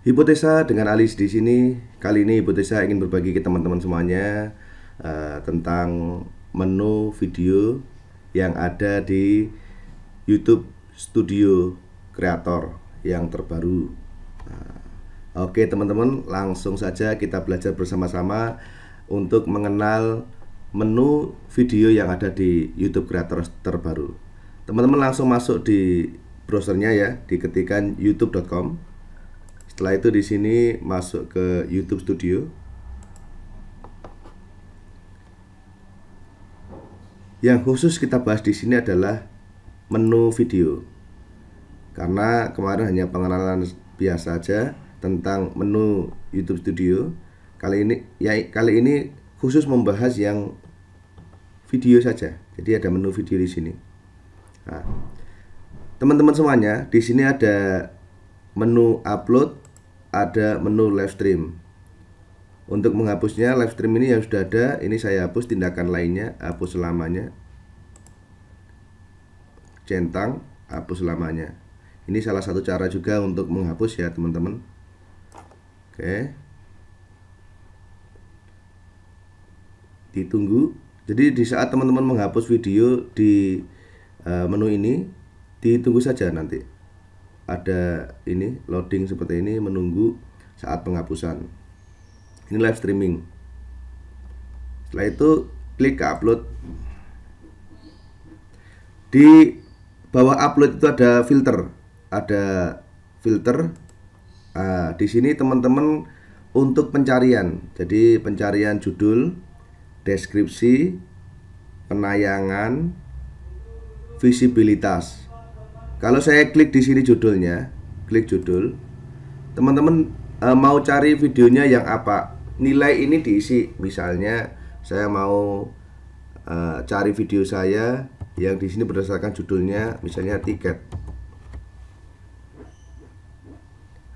Hipotesa dengan Alis di sini. Kali ini Hipotesa ingin berbagi ke teman-teman semuanya tentang menu video yang ada di YouTube Studio Creator yang terbaru. Oke teman-teman, langsung saja kita belajar bersama-sama untuk mengenal menu video yang ada di YouTube Creator terbaru. Teman-teman langsung masuk di browsernya ya, diketikan youtube.com. Setelah itu di sini masuk ke YouTube Studio. Yang khusus kita bahas di sini adalah menu video. Karena kemarin hanya pengenalan biasa saja tentang menu YouTube Studio. Kali ini khusus membahas yang video saja. Jadi ada menu video di sini. Nah, teman-teman semuanya, di sini ada menu upload, ada menu live stream. Untuk menghapusnya, live stream ini yang sudah ada, ini saya hapus. Tindakan lainnya, hapus selamanya. Centang, hapus selamanya. Ini salah satu cara juga untuk menghapus ya teman-teman. Oke, ditunggu. Jadi di saat teman-teman menghapus video di menu ini, ditunggu saja nanti. Ada ini loading seperti ini, menunggu saat penghapusan. Ini live streaming. Setelah itu klik ke upload. Di bawah upload itu ada filter. Di sini teman-teman untuk pencarian. Jadi pencarian judul, deskripsi, penayangan, visibilitas. Kalau saya klik di sini judulnya, klik judul, teman-teman mau cari videonya yang apa? Nilai ini diisi, misalnya saya mau cari video saya yang di sini berdasarkan judulnya, misalnya tiket.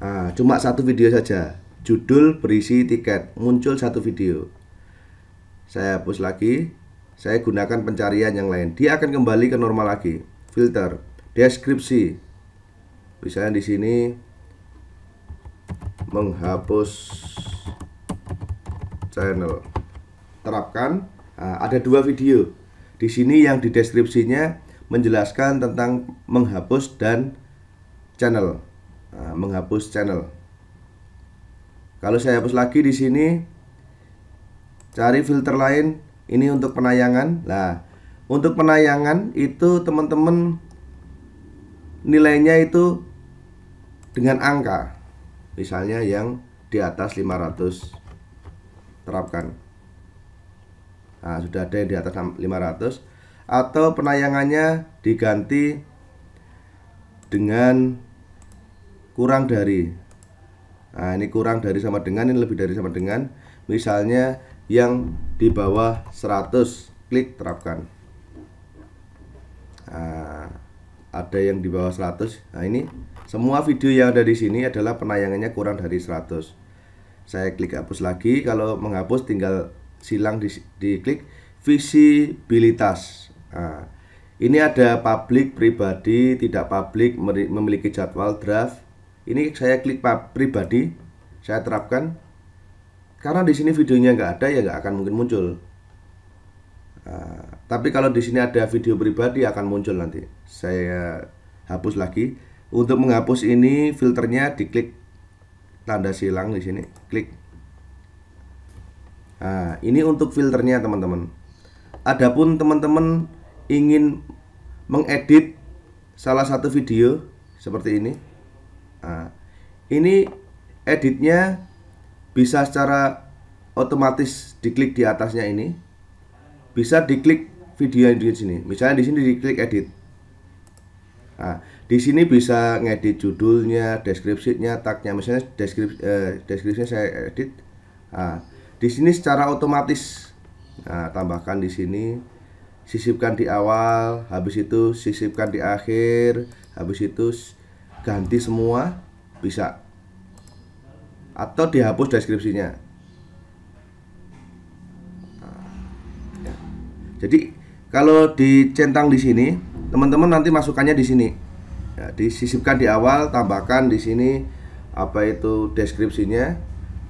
Nah, cuma satu video saja, judul berisi tiket, muncul satu video. Saya hapus lagi, saya gunakan pencarian yang lain, dia akan kembali ke normal lagi, filter. Deskripsi, misalnya di sini menghapus channel, terapkan. Nah, ada dua video di sini yang di deskripsinya menjelaskan tentang menghapus dan channel. Nah, menghapus channel. Kalau saya hapus lagi di sini, cari filter lain. Ini untuk penayangan. Nah, untuk penayangan itu teman-teman nilainya itu dengan angka, misalnya yang di atas 500, terapkan. Nah, sudah ada yang di atas 500. Atau penayangannya diganti dengan kurang dari. Nah, ini kurang dari sama dengan, ini lebih dari sama dengan. Misalnya yang di bawah 100, klik terapkan. Nah, ada yang di bawah 100. Nah, ini semua video yang ada di sini adalah penayangannya kurang dari 100. Saya klik hapus lagi. Kalau menghapus tinggal silang di klik visibilitas. Nah, ini ada publik, pribadi, tidak publik, memiliki jadwal, draft. Ini saya klik pribadi, saya terapkan. Karena di sini videonya nggak ada, ya nggak akan mungkin muncul. Tapi kalau di sini ada video pribadi akan muncul nanti. Saya hapus lagi. Untuk menghapus ini filternya diklik tanda silang di sini, klik. Nah, ini untuk filternya teman-teman. Adapun teman-teman ingin mengedit salah satu video seperti ini. Nah, ini editnya bisa secara otomatis diklik di atasnya ini. Bisa diklik video yang di sini. Misalnya di sini diklik edit. Nah, di sini bisa ngedit judulnya, deskripsinya, tagnya. Misalnya deskripsinya saya edit. Nah, di sini secara otomatis. Nah, tambahkan di sini, sisipkan di awal, habis itu sisipkan di akhir, habis itu ganti semua bisa. Atau dihapus deskripsinya. Jadi kalau dicentang di sini, teman-teman nanti masukannya di sini. Ya, disisipkan di awal, tambahkan di sini apa itu deskripsinya.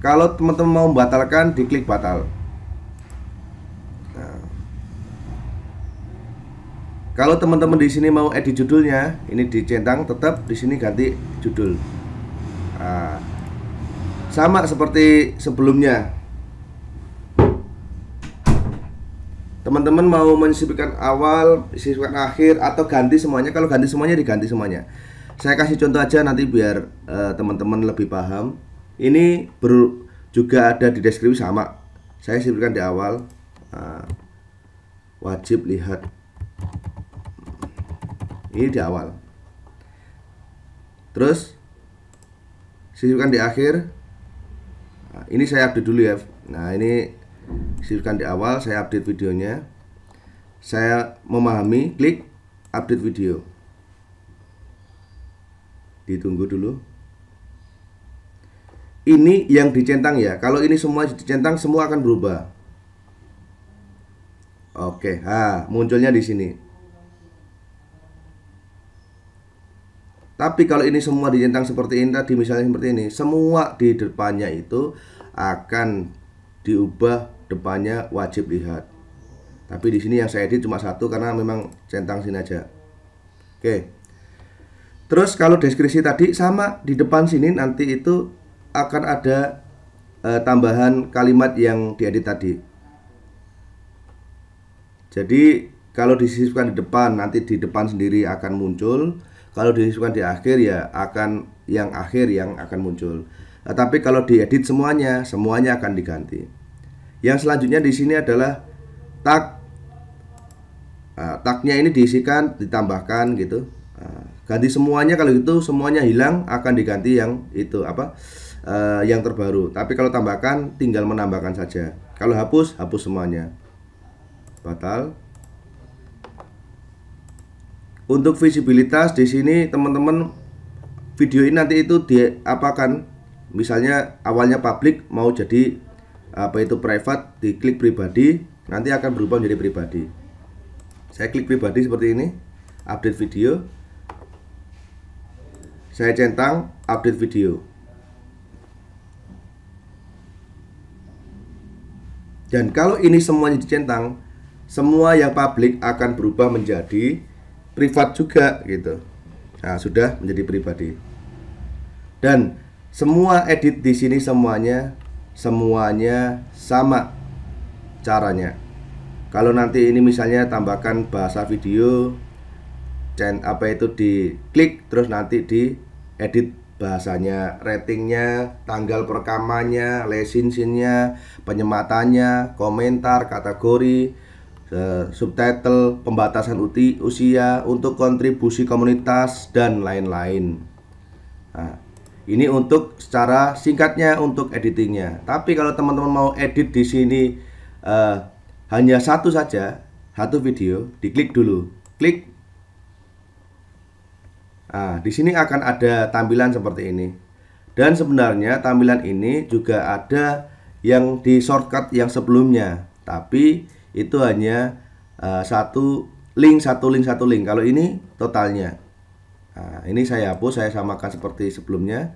Kalau teman-teman mau membatalkan, diklik batal. Nah, kalau teman-teman di sini mau edit judulnya, ini dicentang, tetap di sini ganti judul. Nah, sama seperti sebelumnya. Teman-teman mau menyisipkan awal, sisipkan akhir, atau ganti semuanya. Kalau ganti semuanya, diganti semuanya. Saya kasih contoh aja nanti biar teman-teman lebih paham. Ini juga ada di deskripsi, sama. Saya sisipkan di awal, wajib lihat. Ini di awal. Terus sisipkan di akhir. Nah, ini saya update dulu ya. Nah, ini sisipkan di awal, saya update videonya. Saya memahami, klik update video. Ditunggu dulu. Ini yang dicentang ya. Kalau ini semua dicentang, semua akan berubah. Oke, munculnya di sini. Tapi kalau ini semua dicentang seperti ini tadi, misalnya seperti ini, semua di depannya itu akan diubah, depannya wajib lihat. Tapi di sini yang saya edit cuma satu karena memang centang sini aja. Oke. Terus kalau deskripsi tadi sama, di depan sini nanti itu akan ada tambahan kalimat yang diedit tadi. Jadi kalau disisipkan di depan, nanti di depan sendiri akan muncul. Kalau disisipkan di akhir ya akan yang akhir yang akan muncul. Tapi kalau diedit semuanya, semuanya akan diganti. Yang selanjutnya di sini adalah tag. Tagnya ini diisikan, ditambahkan gitu. Ganti semuanya, kalau gitu semuanya hilang, akan diganti yang itu apa, yang terbaru. Tapi kalau tambahkan, tinggal menambahkan saja. Kalau hapus, hapus semuanya. Batal. Untuk visibilitas di sini teman-teman, video ini nanti itu diapakan. Misalnya awalnya publik mau jadi apa itu private, diklik pribadi, nanti akan berubah menjadi pribadi. Saya klik pribadi seperti ini, update video. Saya centang update video. Dan kalau ini semuanya dicentang, semua yang publik akan berubah menjadi privat juga gitu. Nah, sudah menjadi pribadi. Dan semua edit di sini semuanya sama caranya. Kalau nanti ini misalnya tambahkan bahasa video, apa itu diklik, terus nanti di edit bahasanya, ratingnya, tanggal perekamannya, lisensinya, penyematannya, komentar, kategori, subtitle, pembatasan usia, untuk kontribusi komunitas, dan lain-lain. Nah, ini untuk secara singkatnya untuk editingnya. Tapi kalau teman-teman mau edit di sini hanya satu saja, satu video, diklik dulu, klik. Nah, di sini akan ada tampilan seperti ini. Dan sebenarnya tampilan ini juga ada yang di shortcut yang sebelumnya. Tapi itu hanya satu link. Kalau ini totalnya. Nah, ini saya hapus, saya samakan seperti sebelumnya.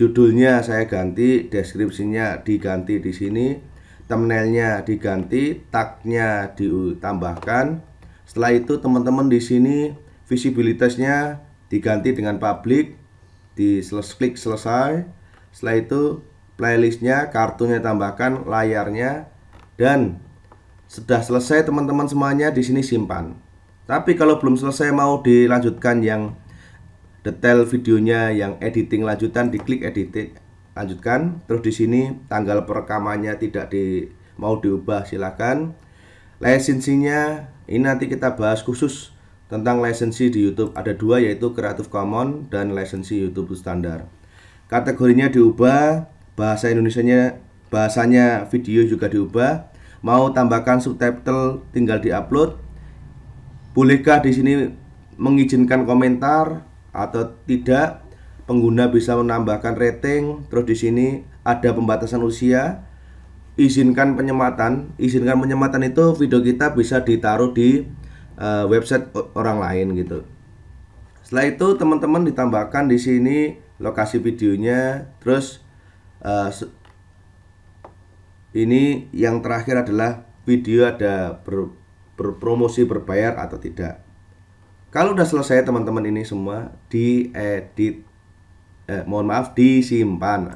Judulnya saya ganti, deskripsinya diganti di sini, thumbnailnya diganti, tagnya ditambahkan. Setelah itu teman-teman di sini visibilitasnya diganti dengan publik, klik selesai. Setelah itu playlistnya, kartunya tambahkan, layarnya, dan sudah selesai teman-teman semuanya. Di sini simpan. Tapi kalau belum selesai mau dilanjutkan yang detail videonya, yang editing lanjutan, diklik edit lanjutkan. Terus di sini tanggal perekamannya tidak mau diubah, silakan. Lisensinya ini nanti kita bahas khusus tentang lisensi di YouTube, ada dua, yaitu Creative Commons dan lisensi YouTube standar. Kategorinya diubah, bahasa Indonesianya, bahasanya video juga diubah. Mau tambahkan subtitle tinggal diupload. Bolehkah di sini mengizinkan komentar atau tidak? Pengguna bisa menambahkan rating. Terus di sini ada pembatasan usia. Izinkan penyematan. Izinkan penyematan itu video kita bisa ditaruh di website orang lain gitu. Setelah itu teman-teman ditambahkan di sini lokasi videonya. Terus ini yang terakhir adalah video ada berpromosi berbayar atau tidak. Kalau udah selesai teman-teman ini semua diedit, mohon maaf, disimpan.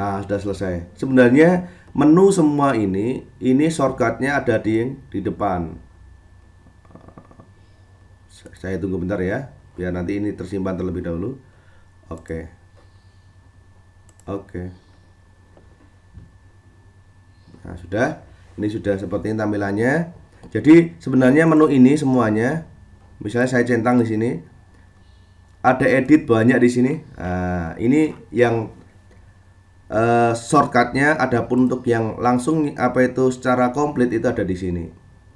Sudah selesai. Sebenarnya menu semua ini shortcutnya ada di depan. Saya tunggu bentar ya, biar nanti ini tersimpan terlebih dahulu. Oke. Nah sudah, ini sudah seperti ini tampilannya. Jadi sebenarnya menu ini semuanya, misalnya saya centang di sini, ada edit banyak di sini. Ini yang shortcutnya, adapun untuk yang langsung apa itu secara komplit itu ada di sini,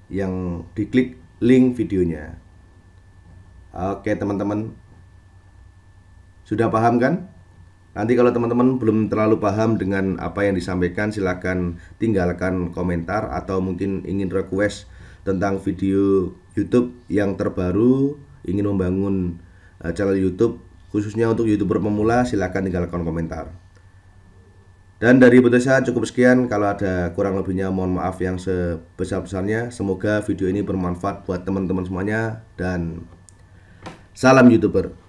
yang diklik link videonya. Oke teman-teman, sudah paham kan? Nanti kalau teman-teman belum terlalu paham dengan apa yang disampaikan, silahkan tinggalkan komentar atau mungkin ingin request tentang video YouTube yang terbaru, ingin membangun channel YouTube khususnya untuk YouTuber pemula, silahkan tinggalkan komentar. Dan dari Hipotesa cukup sekian, kalau ada kurang lebihnya mohon maaf yang sebesar-besarnya. Semoga video ini bermanfaat buat teman-teman semuanya dan salam YouTuber.